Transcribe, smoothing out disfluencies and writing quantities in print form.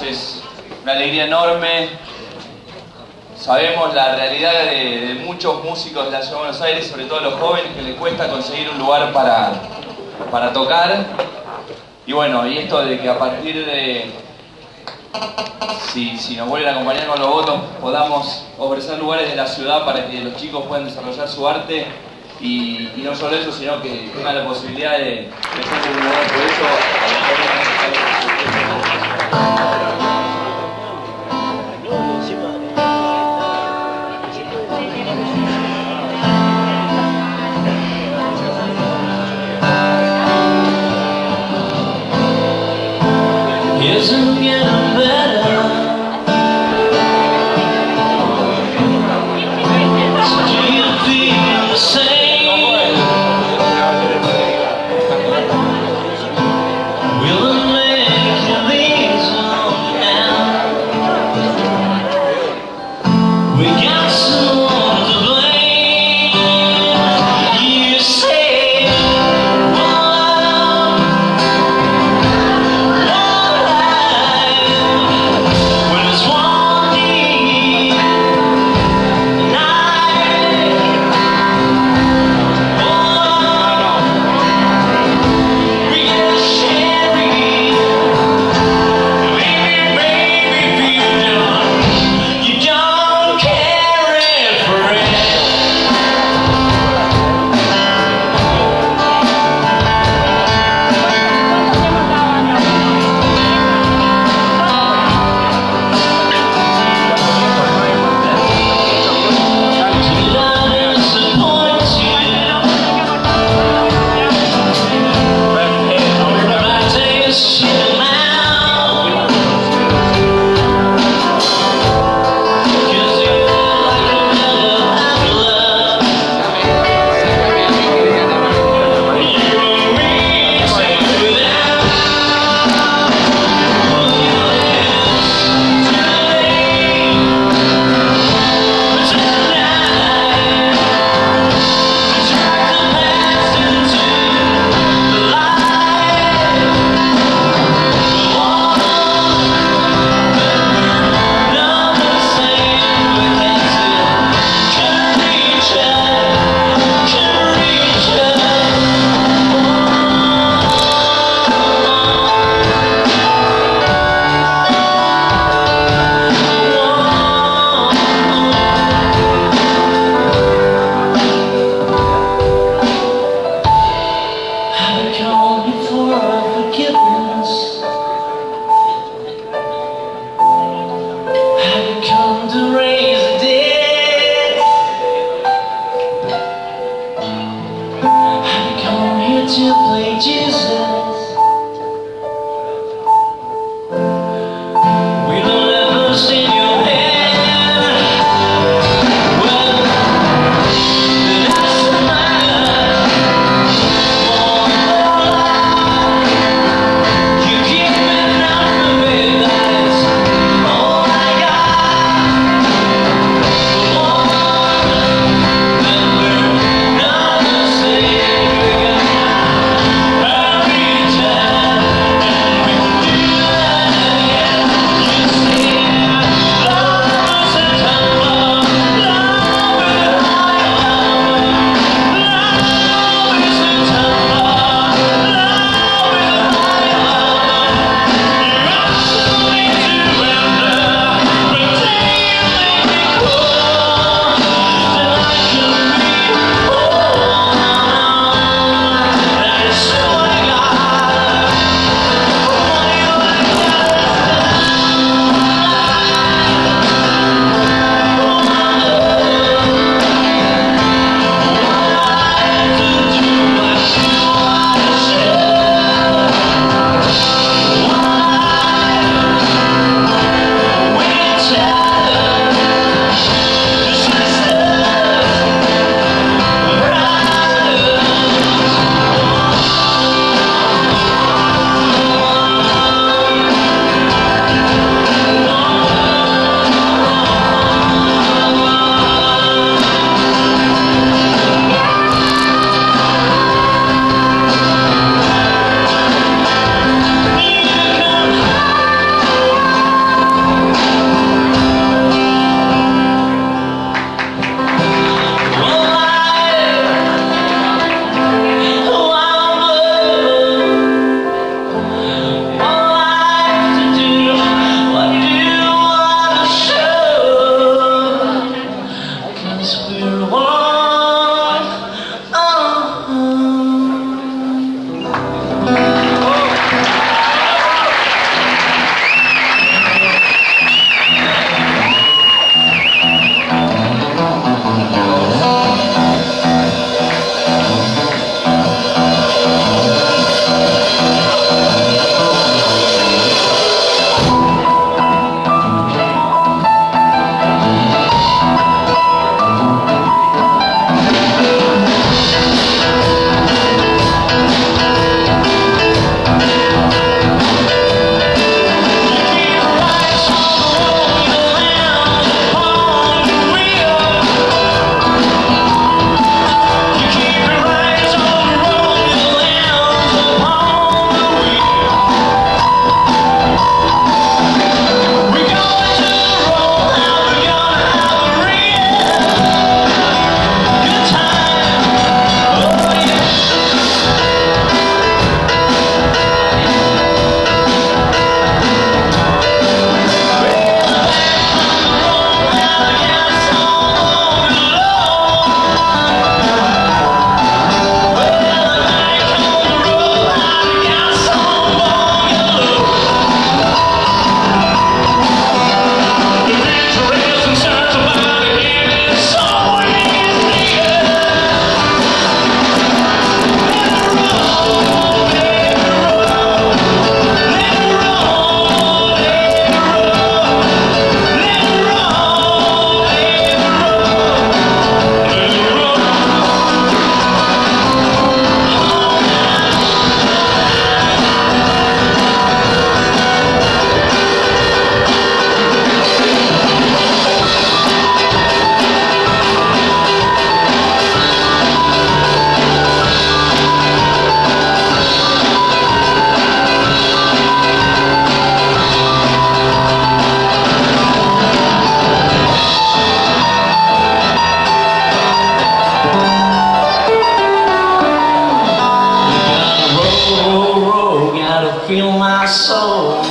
Es una alegría enorme. Sabemos la realidad de muchos músicos de la Ciudad de Buenos Aires, sobre todo los jóvenes, que les cuesta conseguir un lugar para tocar. Y bueno, y esto de que a partir de, si nos vuelven a acompañar con los votos, podamos ofrecer lugares de la ciudad para que los chicos puedan desarrollar su arte, y no solo eso, sino que tengan la posibilidad de ofrecer un lugar por eso. Isn't getting better. So do you feel the same? Will it make you leave home now? We got someone to blame. You say, "Whoa, feel my soul.